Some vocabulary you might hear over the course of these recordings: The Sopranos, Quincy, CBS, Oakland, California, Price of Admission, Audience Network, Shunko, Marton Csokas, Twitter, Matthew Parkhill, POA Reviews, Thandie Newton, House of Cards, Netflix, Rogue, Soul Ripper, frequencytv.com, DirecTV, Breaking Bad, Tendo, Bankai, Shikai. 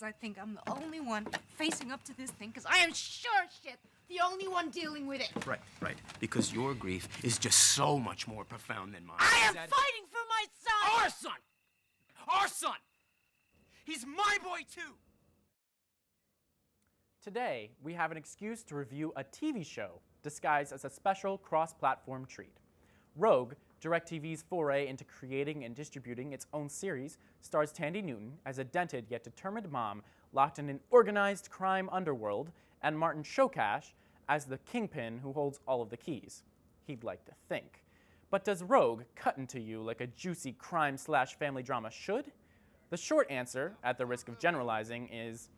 because I think I'm the only one facing up to this thing, because I am sure shit the only one dealing with it. Right, right. Because your grief is just so much more profound than mine. I am fighting for my son! Our son! Our son! He's my boy, too! Today, we have an excuse to review a TV show disguised as a special cross-platform treat. Rogue, DirecTV's foray into creating and distributing its own series, stars Thandie Newton as a dented yet determined mom locked in an organized crime underworld, and Marton Csokas as the kingpin who holds all of the keys. He'd like to think. But does Rogue cut into you like a juicy crime-slash-family drama should? The short answer, at the risk of generalizing, is,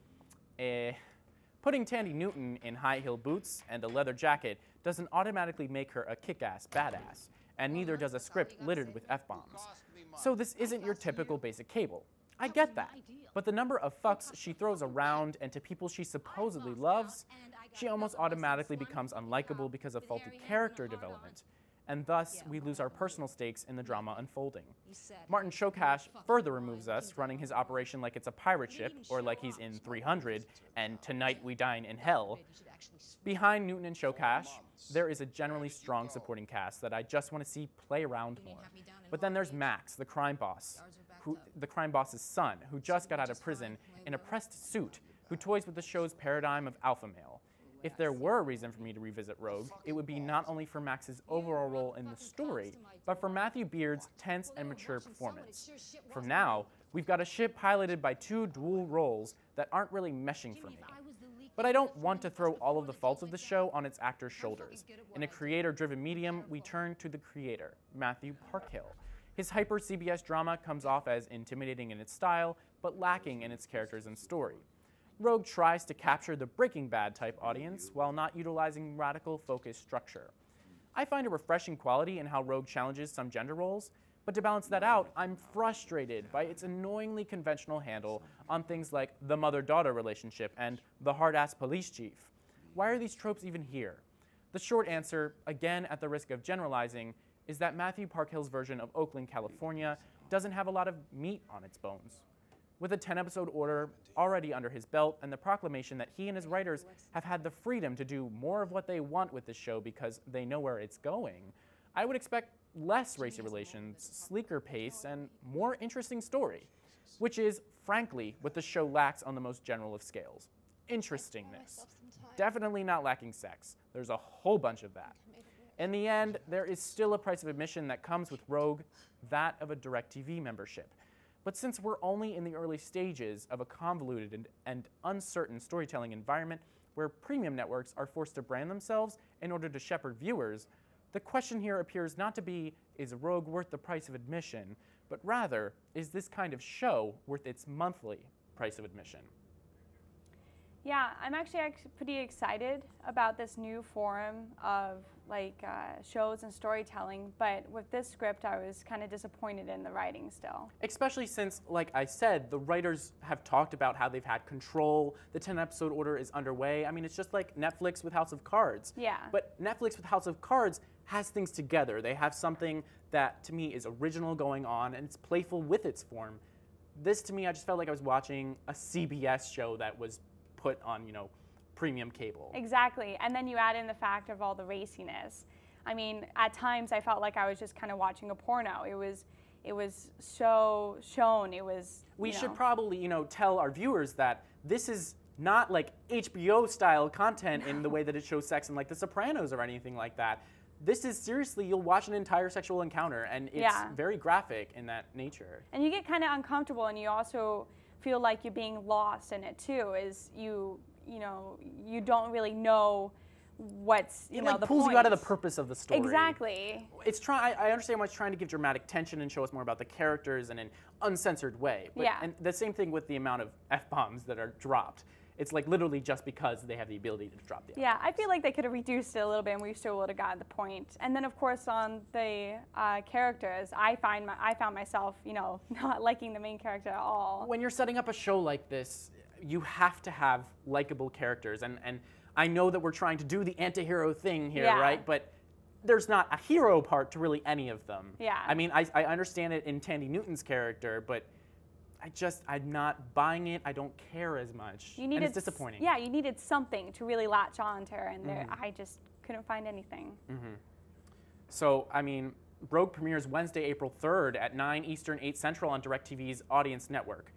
Putting Thandie Newton in high-heel boots and a leather jacket doesn't automatically make her a kick-ass badass, and neither does a script littered with F-bombs. So this isn't your typical basic cable. I get that. But the number of fucks she throws around and to people she supposedly loves, she almost automatically becomes unlikable because of faulty character development. And thus, we lose our personal stakes in the drama unfolding. Marton Csokas further removes us, running his operation like it's a pirate ship, or like he's in 300, and tonight we dine in hell. Behind Newton and Csokas, there is a generally strong supporting cast that I just want to see play around more. But then there's Max, the crime boss's son, who just got out of prison in a pressed suit, who toys with the show's paradigm of alpha male. If there were a reason for me to revisit Rogue, it would be not only for Max's overall role in the story, but for Matthew Beard's tense and mature performance. For now, we've got a ship piloted by two dual roles that aren't really meshing for me. But I don't want to throw all of the faults of the show on its actors' shoulders. In a creator-driven medium, we turn to the creator, Matthew Parkhill. His hyper-CBS drama comes off as intimidating in its style, but lacking in its characters and story. Rogue tries to capture the Breaking Bad type audience while not utilizing radical focus structure. I find a refreshing quality in how Rogue challenges some gender roles, but to balance that out, I'm frustrated by its annoyingly conventional handle on things like the mother-daughter relationship and the hard-ass police chief. Why are these tropes even here? The short answer, again at the risk of generalizing, is that Matthew Parkhill's version of Oakland, California doesn't have a lot of meat on its bones. With a 10-episode order already under his belt and the proclamation that he and his writers have had the freedom to do more of what they want with the show because they know where it's going, I would expect less racy relations, sleeker pace, and more interesting story, which is, frankly, what the show lacks on the most general of scales. Interestingness. Definitely not lacking sex. There's a whole bunch of that. In the end, there is still a price of admission that comes with Rogue, that of a DirecTV membership. But since we're only in the early stages of a convoluted and uncertain storytelling environment where premium networks are forced to brand themselves in order to shepherd viewers, the question here appears not to be, is Rogue worth the price of admission, but rather, is this kind of show worth its monthly price of admission? Yeah, I'm actually pretty excited about this new forum of shows and storytelling, but with this script I was kind of disappointed in the writing still. Especially since, like I said, the writers have talked about how they've had control, the 10-episode order is underway. I mean, it's just like Netflix with House of Cards. Yeah. But Netflix with House of Cards has things together. They have something that, to me, is original going on, and it's playful with its form. This, to me, I just felt like I was watching a CBS show that was put on, you know, premium cable. Exactly, and then you add in the fact of all the raciness. I mean, at times I felt like I was just kind of watching a porno. It was so shown, it was, we should probably, you know, tell our viewers that this is not like HBO-style content in the way that it shows sex in like The Sopranos or anything like that. This is seriously, you'll watch an entire sexual encounter, and it's very graphic in that nature. And you get kind of uncomfortable, and you also feel like you're being lost in it too, is you know, you don't really know what's, the pulls point. You out of the purpose of the story. Exactly. It's I understand why it's trying to give dramatic tension and show us more about the characters in an uncensored way. But, yeah. And the same thing with the amount of F-bombs that are dropped. It's like literally just because they have the ability to drop the F-bombs. Yeah, I feel like they could have reduced it a little bit and we still would have gotten the point. And then of course on the characters, I found myself, not liking the main character at all. When you're setting up a show like this, you have to have likable characters, and I know that we're trying to do the anti-hero thing here, right? But there's not a hero part to really any of them. Yeah. I mean, I understand it in Thandie Newton's character, but I'm not buying it. I don't care as much. You needed, and it's disappointing. Yeah, you needed something to really latch on to, and there, I just couldn't find anything. So, I mean, Rogue premieres Wednesday, April 3rd at 9 Eastern, 8 Central on DirecTV's Audience Network.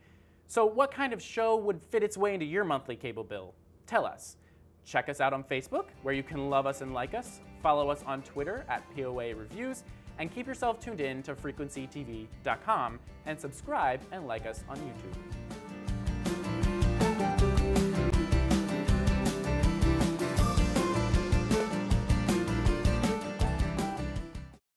So what kind of show would fit its way into your monthly cable bill? Tell us. Check us out on Facebook, where you can love us and like us, follow us on Twitter at POA Reviews, and keep yourself tuned in to frequencytv.com and subscribe and like us on YouTube.